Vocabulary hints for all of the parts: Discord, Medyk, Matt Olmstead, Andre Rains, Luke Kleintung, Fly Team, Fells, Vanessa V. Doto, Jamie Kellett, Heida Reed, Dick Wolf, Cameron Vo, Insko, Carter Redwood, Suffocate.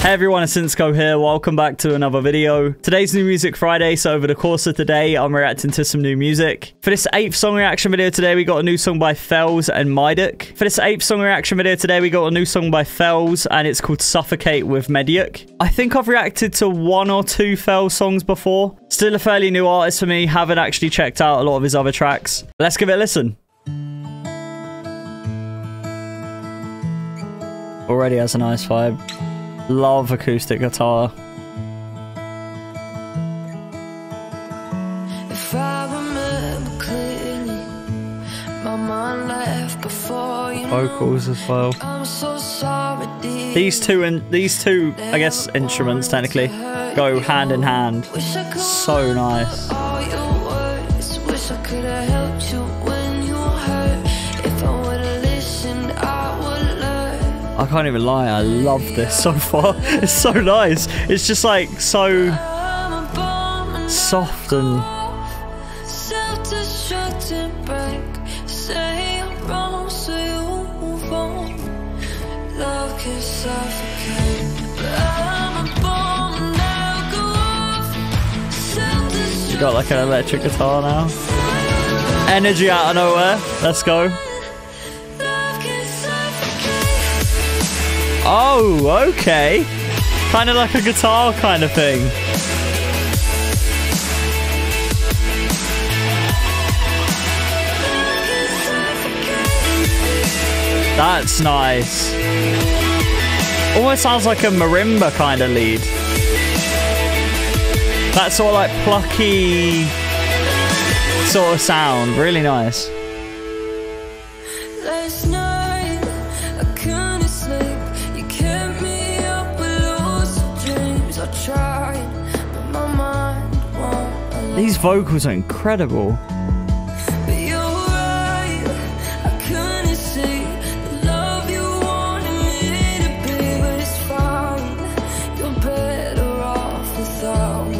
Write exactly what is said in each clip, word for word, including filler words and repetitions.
Hey everyone, it's Insko here. Welcome back to another video. Today's New Music Friday, so over the course of today, I'm reacting to some new music. For this eighth song reaction video today, we got a new song by Fells and Medyk. For this eighth song reaction video today, we got a new song by Fells, and it's called Suffocate with Medyk. I think I've reacted to one or two Fells songs before. Still a fairly new artist for me, haven't actually checked out a lot of his other tracks. Let's give it a listen. Already has a nice vibe. Love acoustic guitar. If I remember clearly, my mind left before you. Vocals as well. I'm so sorry, dear. These two and these two, I guess, instruments technically go hand in hand. So nice. All your words. Wish I could have helped you when you were hurt. If I would have listened, I would learn. I can't even lie, I love this so far. It's so nice. It's just like so soft and self-destructing break. Say I'm wrong, so you move on. Love can suffocate. Got like an electric guitar now. Energy out of nowhere. Let's go. Oh, okay. Kind of like a guitar kind of thing. That's nice. Almost sounds like a marimba kind of lead. That sort of like plucky sort of sound. Really nice. Last night, I couldn't sleep. You kept me up with loads of dreams. I tried, but my mind won't allow. These vocals are incredible. But you're right, I couldn't see the love you wanted me to be. But it's fine, you're better off without me.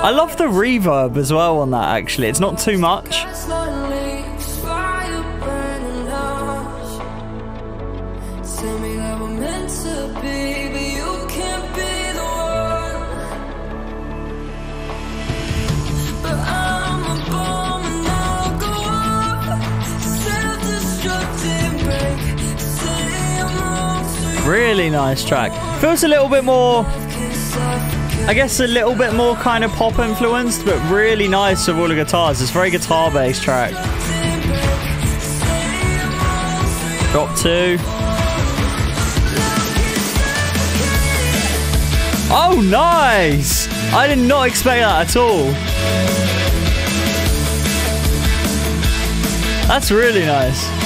I love the reverb as well on that, actually. It's not too much. Really nice track. Feels a little bit more, I guess, a little bit more kind of pop influenced, but really nice with all the guitars. It's a very guitar based track. Drop two. Oh, nice! I did not expect that at all. That's really nice.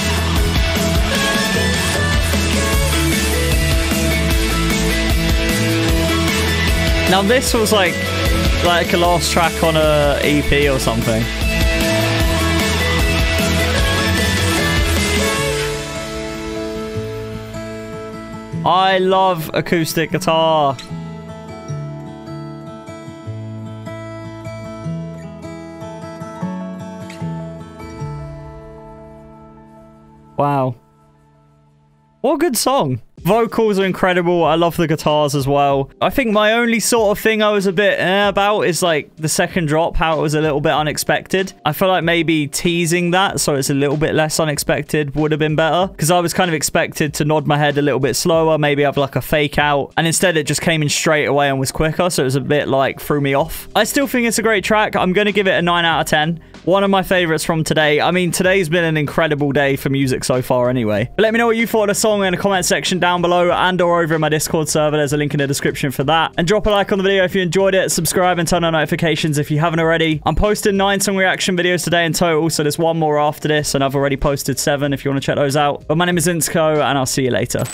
Now this was like like a last track on a E P or something. I love acoustic guitar. Wow. What a good song. Vocals are incredible. I love the guitars as well. I think my only sort of thing I was a bit eh about is like the second drop, how it was a little bit unexpected. I feel like maybe teasing that so it's a little bit less unexpected would have been better, because I was kind of expected to nod my head a little bit slower, maybe have like a fake out, and instead it just came in straight away and was quicker, so it was a bit like threw me off. I still think it's a great track. I'm going to give it a nine out of ten. One of my favorites from today. I mean, today's been an incredible day for music so far anyway. But let me know what you thought of the song in the comment section down below, and or over in my Discord server. There's a link in the description for that. And drop a like on the video if you enjoyed it. Subscribe and turn on notifications if you haven't already. I'm posting nine song reaction videos today in total, so there's one more after this, and I've already posted seven if you want to check those out. But my name is Insko, and I'll see you later.